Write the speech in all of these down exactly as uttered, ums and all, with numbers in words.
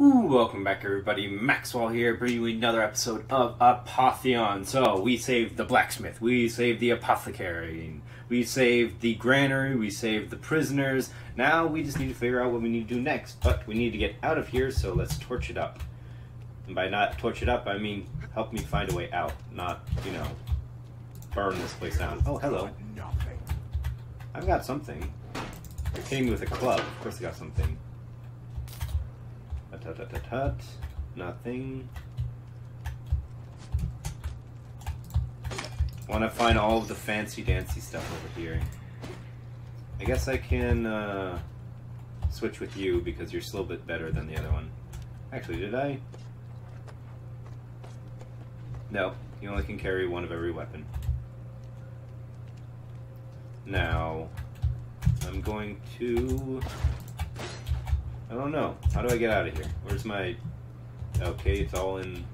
Ooh, welcome back everybody, MaxWAL here, bringing you another episode of Apotheon. So, we saved the blacksmith, we saved the apothecary, we saved the granary, we saved the prisoners. Now we just need to figure out what we need to do next, but we need to get out of here, so let's torch it up. And by not torch it up, I mean help me find a way out, not, you know, burn this place down. Oh, hello. I've got something. They came with a club, of course I got something. Tut, tut, tut, tut. Nothing. Want to find all of the fancy dancy stuff over here. I guess I can uh, switch with you because you're still a bit better than the other one. Actually, did I? No, you only can carry one of every weapon. Now, I'm going to... I don't know. How do I get out of here? Where's my... Okay, it's all in...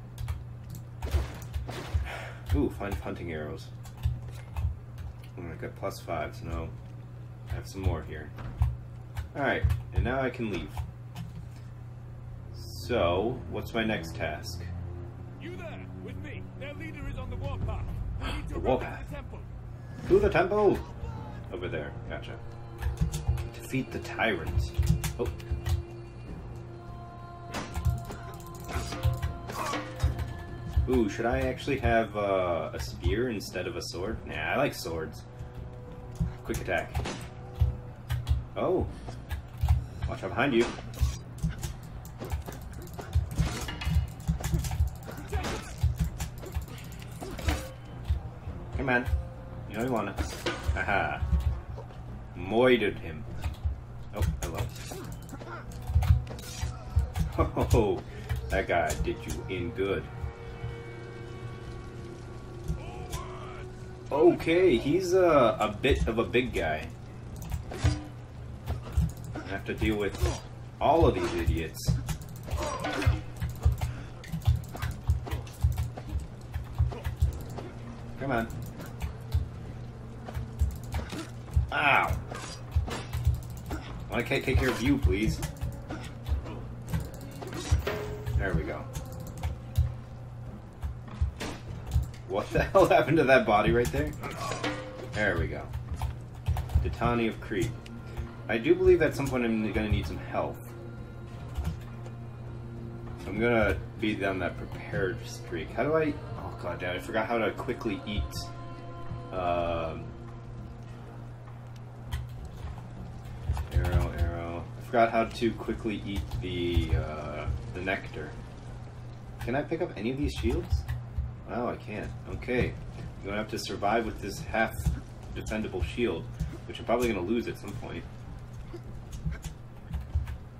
Ooh, find hunting arrows. Oh, I got plus five, so no. I have some more here. Alright, and now I can leave. So, what's my next task? You there, with me. Their leader is on the warpath. The warpath. To the temple! Over there, gotcha. Defeat the tyrant. Oh. Ooh, should I actually have uh, a spear instead of a sword? Nah, I like swords. Quick attack. Oh. Watch out behind you. Come on. You know you wanna. Aha. Moided him. Oh, hello. Oh, that guy did you in good. Okay, he's uh, a bit of a big guy. I have to deal with all of these idiots. Come on. Ow! Why can't I take care of you, please? There we go. What the hell happened to that body right there? There we go. Dittany of Crete. I do believe at some point I'm gonna need some health. So I'm gonna be on that prepared streak. How do I... Oh god damn, I forgot how to quickly eat. Um... Arrow, arrow. I forgot how to quickly eat the, uh, the nectar. Can I pick up any of these shields? Oh, I can't. Okay. I'm going to have to survive with this half-defendable shield, which I'm probably going to lose at some point.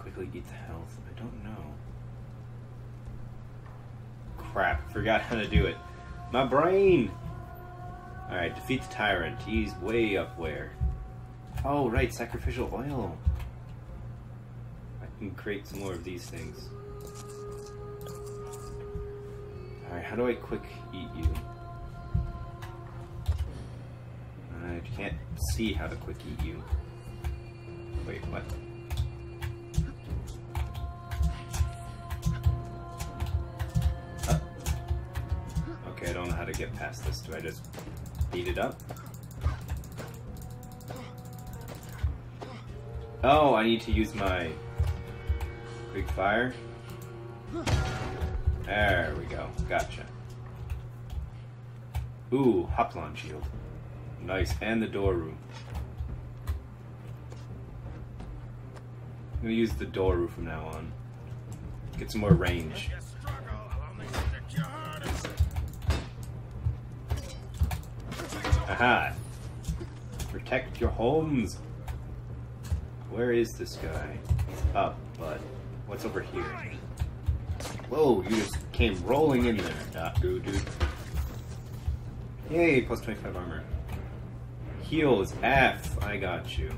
Quickly eat the health. I don't know. Crap. Forgot how to do it. My brain! Alright, defeat the tyrant. He's way up where? Oh, right. Sacrificial oil. I can create some more of these things. Alright, how do I quick eat you? I can't see how to quick eat you. Wait, what? Oh. Okay, I don't know how to get past this. Do I just beat it up? Oh, I need to use my quick fire. There we go. Gotcha. Ooh, Hoplon shield. Nice. And the doru. I'm gonna use the doru from now on. Get some more range. Aha! Protect your homes! Where is this guy? He's up, but what's over here? Whoa, you just came rolling in there, dot dude. Yay, plus twenty-five armor. Heal is F, I got you.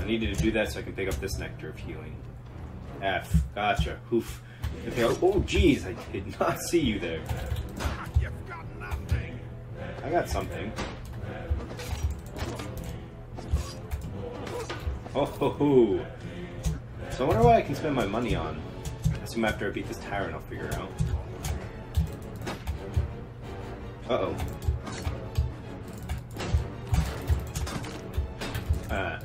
I needed to do that so I can pick up this nectar of healing. F, gotcha, hoof. Okay, oh jeez, I did not see you there. You've got nothing. I got something. Oh ho ho! So I wonder what I can spend my money on. I assume after I beat this tyrant I'll figure it out. Uh-oh. Uh.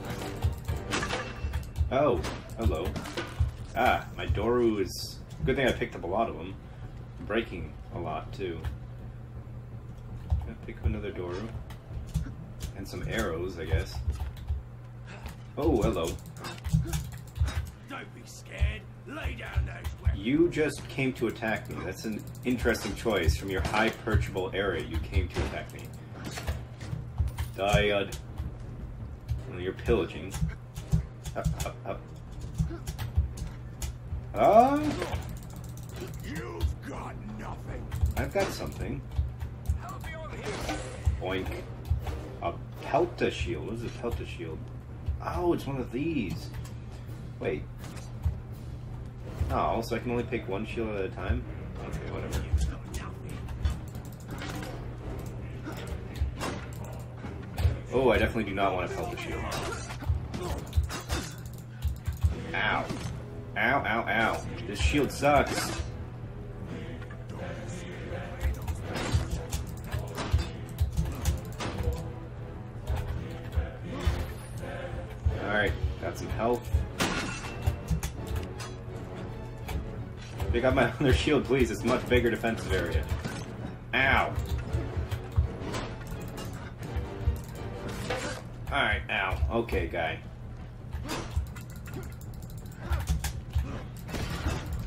Oh, hello. Ah, my doru is... Good thing I picked up a lot of them. I'm breaking a lot, too. I'm gonna pick up another doru. And some arrows, I guess. Oh, hello. Don't be scared. Lay down those weapons. You just came to attack me. That's an interesting choice. From your high perchable area, you came to attack me. Dyad. Well, you're pillaging. Up, up, up. Uh, You've got nothing. I've got something. Boink. A pelta shield. What is a pelta shield? Oh, it's one of these. Wait. Oh, so I can only pick one shield at a time? Okay, whatever. Oh, I definitely do not want a pelta shield. Ow. Ow, ow, ow. This shield sucks. Alright, got some health. Pick up my other shield, please. It's much bigger defensive area. Ow. Alright, ow. Okay, guy.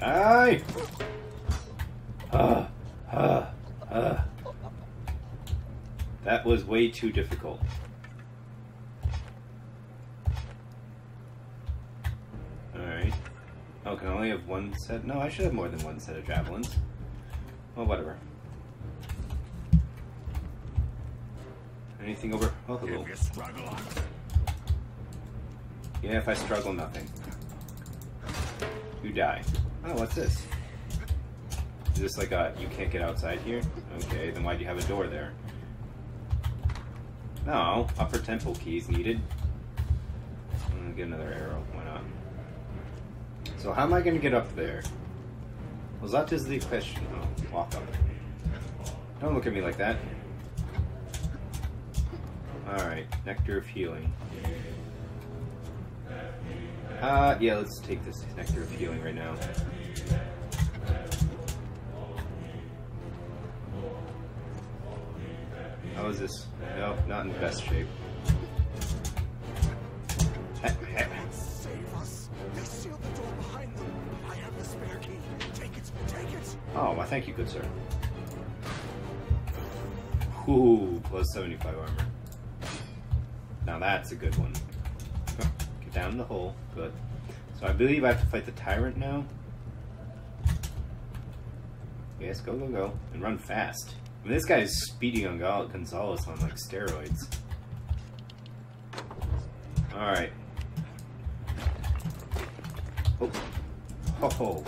Aye! Uh, uh, uh. That was way too difficult. Alright. Oh, can I only have one set? No, I should have more than one set of javelins. Well, whatever. Anything over... Oh, hello. Yeah, if I struggle, nothing. You die. Oh, what's this? Is this like a, you can't get outside here? Okay, then why do you have a door there? No, upper temple keys needed. I'm gonna get another arrow, why not? So how am I gonna get up there? Well, that is the question. Oh, walk up. Don't look at me like that. Alright, Nectar of Healing. Uh, yeah, let's take this Nectar of Healing right now. How is this? No, not in the best shape. Save us. They sealed the door behind them. I have the spare key. Take it, take it. Oh, well, thank you, good sir. Ooh, plus seventy-five armor. Now that's a good one. Down the hole, good. So I believe I have to fight the tyrant now. Yes, go, go, go. And run fast. I mean, this guy is speedy on Gonzalez on like steroids. Alright. Oh. Oh.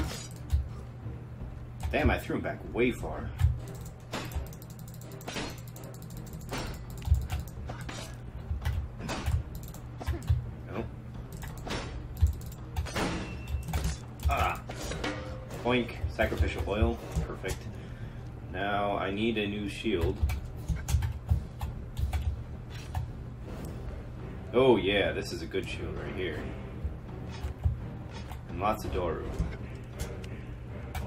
Damn, I threw him back way far. Boink. Sacrificial oil. Perfect. Now I need a new shield. Oh yeah, this is a good shield right here. And lots of doru. I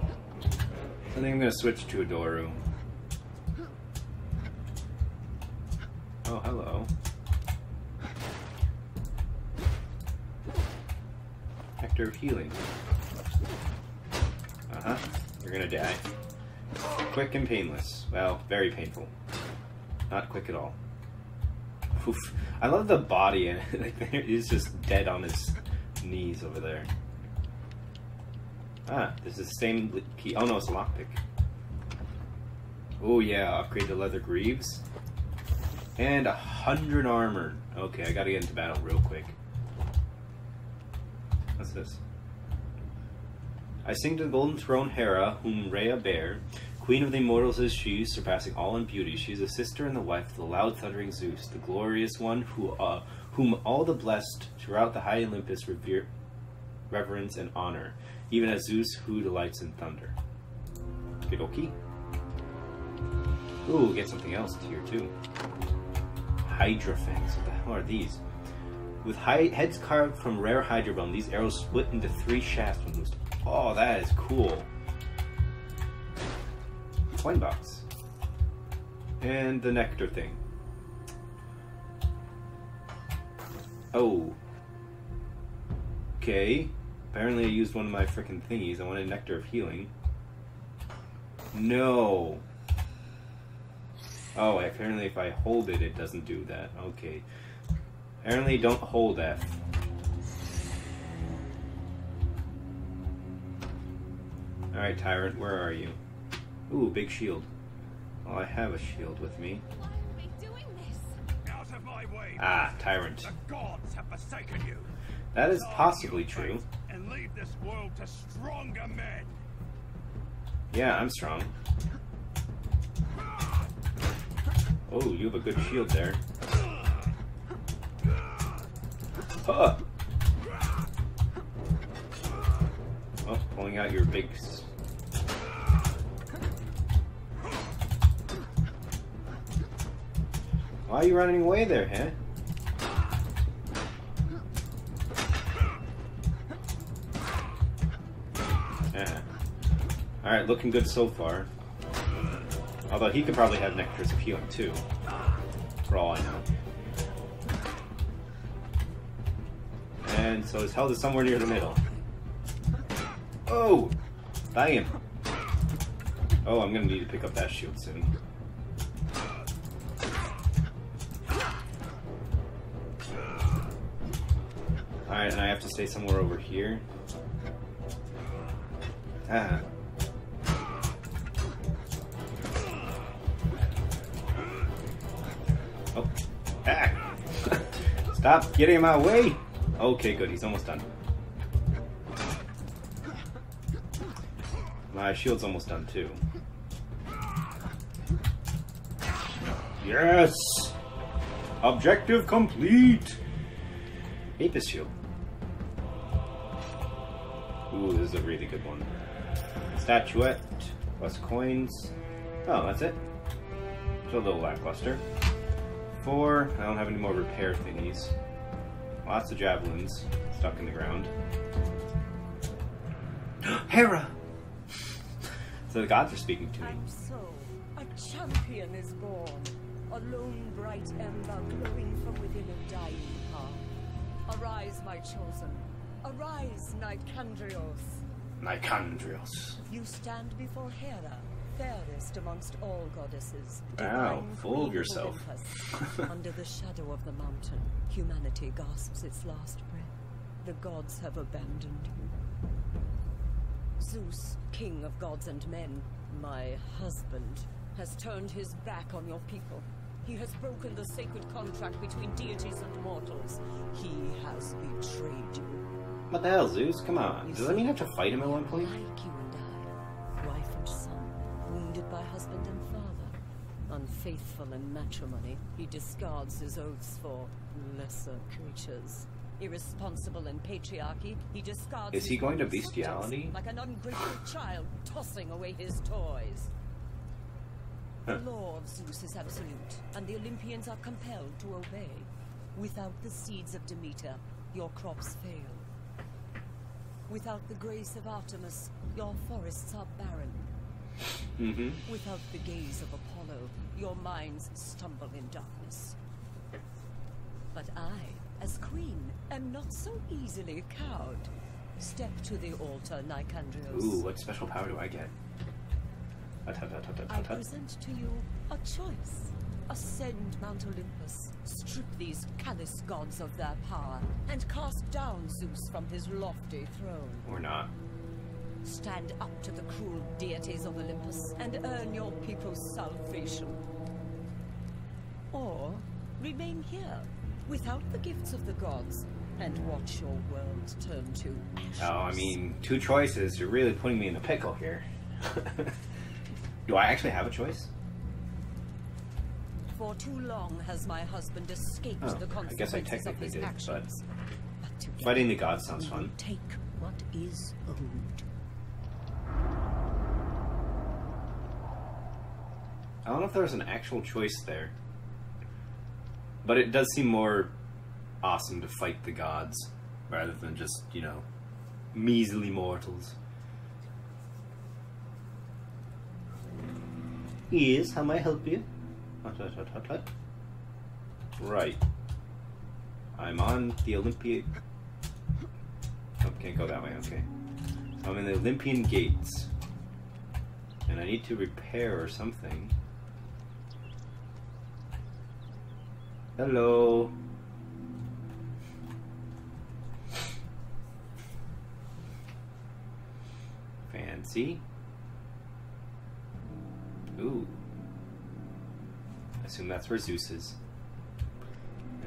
think I'm gonna switch to a doru. Oh, hello. Nectar of Healing. Huh? You're gonna die. Quick and painless. Well, very painful. Not quick at all. Oof. I love the body in it. Like, he's just dead on his knees over there. Ah, this is the same key. Oh no, it's a lockpick. Oh yeah, upgrade the leather greaves. And a hundred armor. Okay, I gotta get into battle real quick. What's this? I sing to the golden throne Hera, whom Rhea bare. Queen of the immortals is she, surpassing all in beauty. She is a sister and the wife of the loud thundering Zeus, the glorious one who uh, whom all the blessed throughout the high Olympus revere, reverence, and honor, even as Zeus, who delights in thunder. Big ol' key. Ooh, get something else here too. Hydra Fangs. What the hell are these? With heads carved from rare Hydra bone, these arrows split into three shafts when loosed. Oh, that is cool. Coin box. And the nectar thing. Oh. Okay. Apparently I used one of my frickin' thingies. I wanted nectar of healing. No. Oh, apparently if I hold it, it doesn't do that. Okay. Apparently don't hold F. Alright, Tyrant, where are you? Ooh, big shield. Oh, I have a shield with me. Why are we doing this? Out of my way, ah, Tyrant. The gods have forsaken you. That is possibly true. And leave this world to stronger men. Yeah, I'm strong. Oh, you have a good shield there. Huh. Oh, pulling out your big... Why are you running away there, huh? Yeah. Alright, looking good so far. Although he could probably have nectars of healing too, for all I know. And so his health is somewhere near the middle. Oh! Damn! Oh, I'm gonna need to pick up that shield soon. Alright, and I have to stay somewhere over here. Ah. Oh. Ah! Stop getting in my way! Okay, good. He's almost done. My shield's almost done, too. Yes! Objective complete! Hate this shield. Ooh, this is a really good one. Statuette, plus coins. Oh, that's it. Still a little lackluster. Four. I don't have any more repair thingies. Lots of javelins stuck in the ground. Hera! So the gods are speaking to me. And so, a champion is born. A lone bright ember glowing from within a dying heart. Arise, my chosen. Arise, Nicandrios. Nicandrios. You stand before Hera, fairest amongst all goddesses. Wow, fool of yourself. Olympus, under the shadow of the mountain, humanity gasps its last breath. The gods have abandoned you. Zeus, king of gods and men, my husband, has turned his back on your people. He has broken the sacred contract between deities and mortals. He has betrayed you. What the hell, Zeus? Come on. You Does that mean I have to fight him at one point? Like you and I, wife and son. Wounded by husband and father, unfaithful in matrimony, he discards his oaths for lesser creatures. Irresponsible in patriarchy, he discards. Is he going to bestiality? Like an ungrateful child tossing away his toys. Huh. The law of Zeus is absolute, and the Olympians are compelled to obey. Without the seeds of Demeter, your crops fail. Without the grace of Artemis, your forests are barren. Mm-hmm. Without the gaze of Apollo, your minds stumble in darkness. But I, as queen, am not so easily cowed. Step to the altar, Nicandrios. Ooh, what special power do I get? Hut, hut, hut, hut, hut, I hut. present to you a choice. Ascend Mount Olympus, strip these callous gods of their power, and cast down Zeus from his lofty throne. Or not. Stand up to the cruel deities of Olympus and earn your people's salvation. Or remain here without the gifts of the gods and watch your world turn to ashes. Oh, I mean, two choices. You're really putting me in a pickle here. Do I actually have a choice? For too long has my husband escaped oh, the consequences I guess I technically did, actions. but, but fighting the gods sounds fun. Take what is owed. I don't know if there's an actual choice there, but it does seem more awesome to fight the gods rather than just, you know, measly mortals. Yes, how may I help you? Hot, hot, hot, hot, hot. Right. I'm on the Olympian... Oh, can't go that way, okay. So I'm in the Olympian gates. And I need to repair or something. Hello. Fancy. Ooh. I assume that's where Zeus is.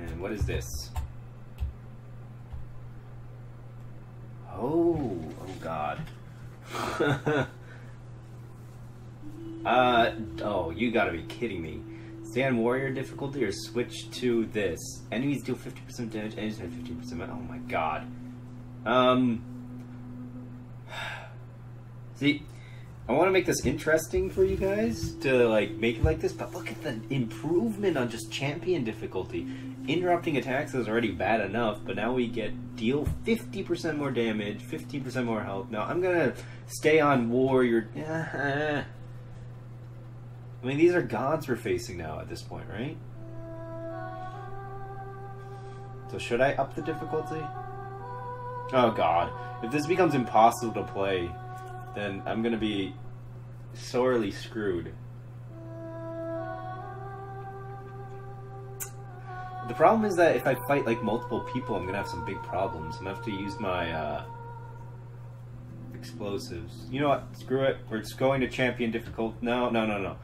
And what is this? Oh, oh god. uh, oh, you gotta be kidding me. Stay on warrior difficulty or switch to this. Enemies deal fifty percent damage, enemies deal fifteen percent. Oh my god. Um. See, I want to make this interesting for you guys, to like make it like this, but look at the improvement on just champion difficulty. Interrupting attacks is already bad enough, but now we get deal fifty percent more damage, fifteen percent more health. Now I'm gonna stay on warrior. I mean, these are gods we're facing now at this point, right? So should I up the difficulty? Oh god, if this becomes impossible to play, then I'm gonna be sorely screwed. The problem is that if I fight like multiple people, I'm gonna have some big problems. I'm gonna have to use my uh, explosives. You know what? Screw it. We're just going to champion difficulty. No, no, no, no.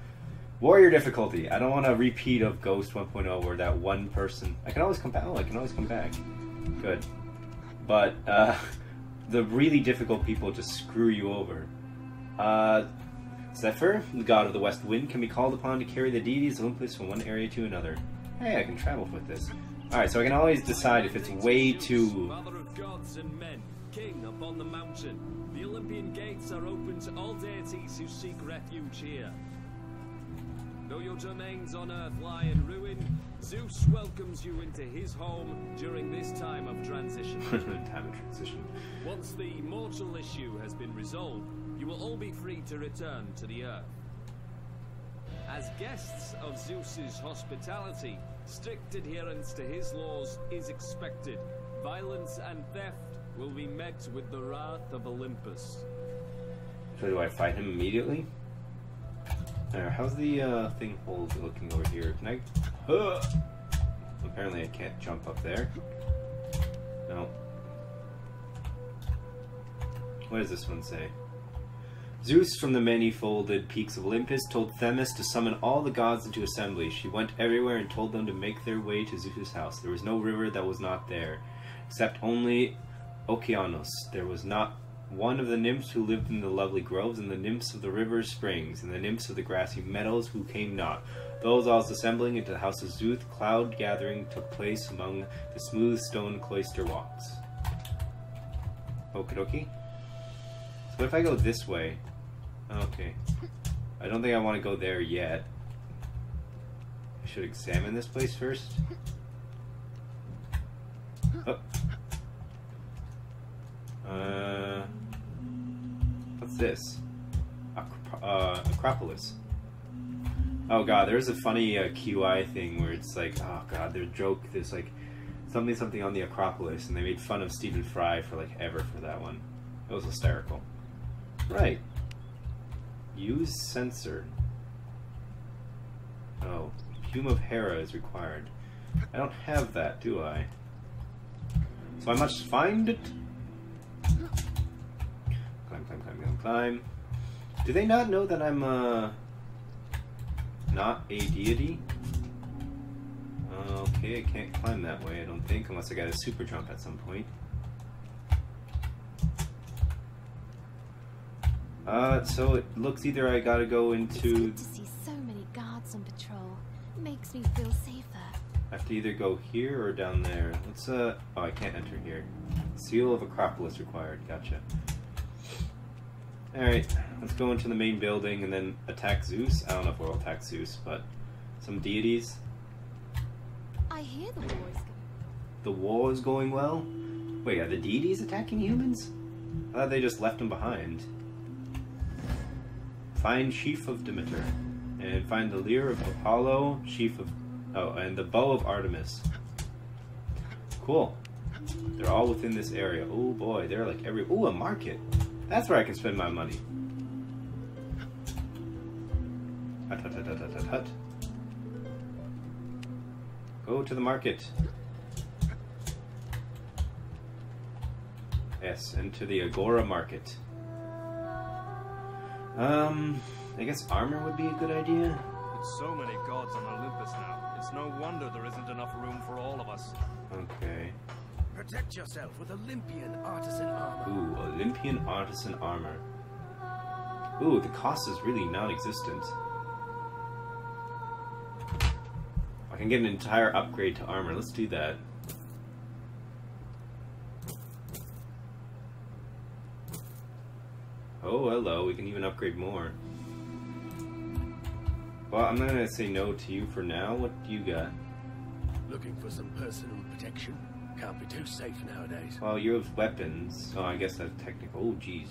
Warrior difficulty. I don't want a repeat of Ghost one point oh where that one person. I can always come back. Oh, I can always come back. Good. But. Uh, The really difficult people just screw you over. Uh, Zephyr, the god of the west wind, can be called upon to carry the deities of Olympus from one area to another. Hey, I can travel with this. Alright, so I can always decide if it's way too... Father of gods and men, king upon the mountain. The Olympian gates are open to all deities who seek refuge here. Though your domains on earth lie in ruin, Zeus welcomes you into his home during this time of transition. Time of transition. Once the mortal issue has been resolved, you will all be free to return to the earth. As guests of Zeus's hospitality, strict adherence to his laws is expected. Violence and theft will be met with the wrath of Olympus. So do I fight him immediately? There, how's the uh, thing hold looking over here? Can I... Uh, apparently I can't jump up there. No. What does this one say? Zeus from the many-folded peaks of Olympus told Themis to summon all the gods into assembly. She went everywhere and told them to make their way to Zeus's house. There was no river that was not there, except only Okeanos. There was not... one of the nymphs who lived in the lovely groves, and the nymphs of the river springs, and the nymphs of the grassy meadows who came not. Those all assembling into the house of Zeus, cloud gathering took place among the smooth stone cloister walks. Okie dokie. So if I go this way, okay. I don't think I want to go there yet. I should examine this place first. Oh. Uh, what's this? Acrop uh, Acropolis. Oh god, there's a funny uh, Q I thing where it's like, oh god, their joke, there's like something something on the Acropolis, and they made fun of Stephen Fry for like ever for that one. It was hysterical. Right. Use sensor. Oh, Hume of Hera is required. I don't have that, do I? So I must find it. Climb, climb, climb, climb, climb. Do they not know that I'm, uh, not a deity? Okay, I can't climb that way, I don't think, unless I got a super jump at some point. Uh, so it looks either I gotta go into... It's good to see so many guards on patrol. Makes me feel safer. I have to either go here or down there. Let's uh oh, I can't enter here. Seal of Acropolis required, gotcha. Alright, let's go into the main building and then attack Zeus. I don't know if we'll attack Zeus, but some deities. I hear the war is going. The war is going well? Wait, are the deities attacking humans? I thought they just left them behind. Find Sheaf of Demeter. And find the Lyre of Apollo, Sheaf of... Oh, and the Bow of Artemis. Cool. They're all within this area. Oh boy, they're like every... Ooh, a market. That's where I can spend my money. Hut, hut, hut, hut, hut, hut. Go to the market. Yes, and to the Agora Market. Um, I guess armor would be a good idea. With so many gods on Olympus now, it's no wonder there isn't enough room for all of us. Okay. Protect yourself with Olympian Artisan Armor. Ooh, Olympian Artisan Armor. Ooh, the cost is really non-existent. I can get an entire upgrade to armor. Let's do that. Oh, hello, we can even upgrade more. Well, I'm not gonna say no to you for now. What do you got? Looking for some personal protection? Can't be too safe nowadays. Well, you have weapons. Oh, I guess that's technical. Oh, jeez.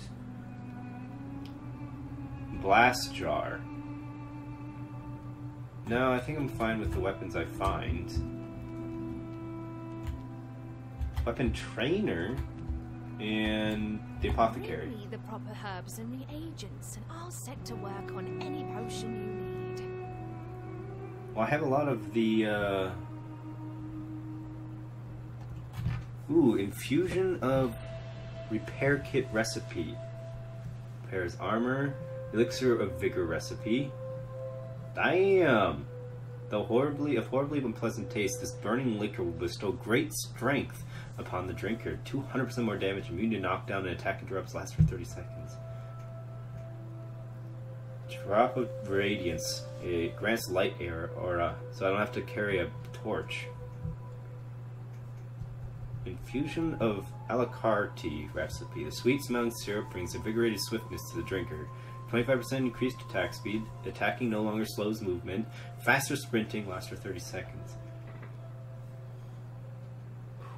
Blast jar. No, I think I'm fine with the weapons I find. Weapon trainer? And the apothecary. Bring me the proper herbs and reagents, and I'll set to work on any potion you need. Well, I have a lot of the. Uh... Ooh, infusion of repair kit recipe. Repairs armor, elixir of vigor recipe. Damn! Though horribly, of horribly unpleasant taste, this burning liquor will bestow great strength upon the drinker. two hundred percent more damage, immune to knockdown, and attack interrupts last for thirty seconds. Drop of Radiance. It grants light aura, so I don't have to carry a torch. Infusion of Alacrity recipe. The sweet-smelling syrup brings invigorated swiftness to the drinker. twenty-five percent increased attack speed, attacking no longer slows movement, faster sprinting lasts for thirty seconds.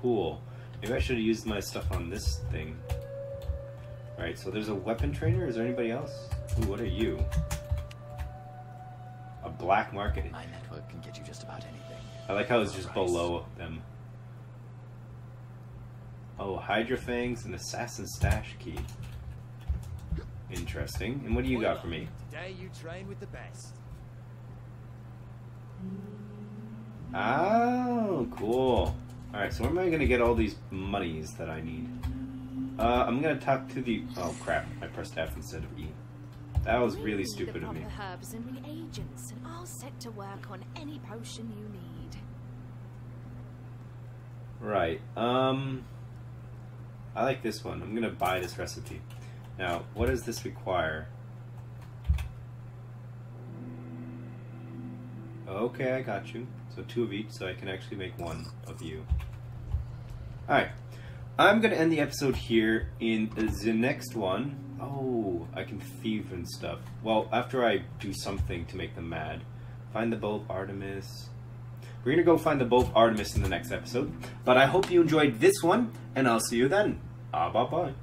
Cool. Maybe I should have used my stuff on this thing. Alright, so there's a weapon trainer. Is there anybody else? Ooh, what are you? A black market. My network can get you just about anything. I like how it's just below them. Oh, Hydra Fangs and Assassin's Stash Key. Interesting. And what do you got for me? Today you train with the best. Oh, cool. Alright, so where am I going to get all these monies that I need? Uh, I'm going to talk to the... Oh, crap. I pressed F instead of E. That was really stupid of me. Herbs and reagents, and I'll set to work on any potion you need. Right. Um... I like this one. I'm going to buy this recipe. Now, what does this require? Okay, I got you. So two of each, so I can actually make one of you. Alright. I'm going to end the episode here. In the next one... Oh, I can thieve and stuff. Well, after I do something to make them mad. Find the Bow of Artemis. We're going to go find the Bow of Artemis in the next episode. But I hope you enjoyed this one, and I'll see you then. Ah, bye-bye.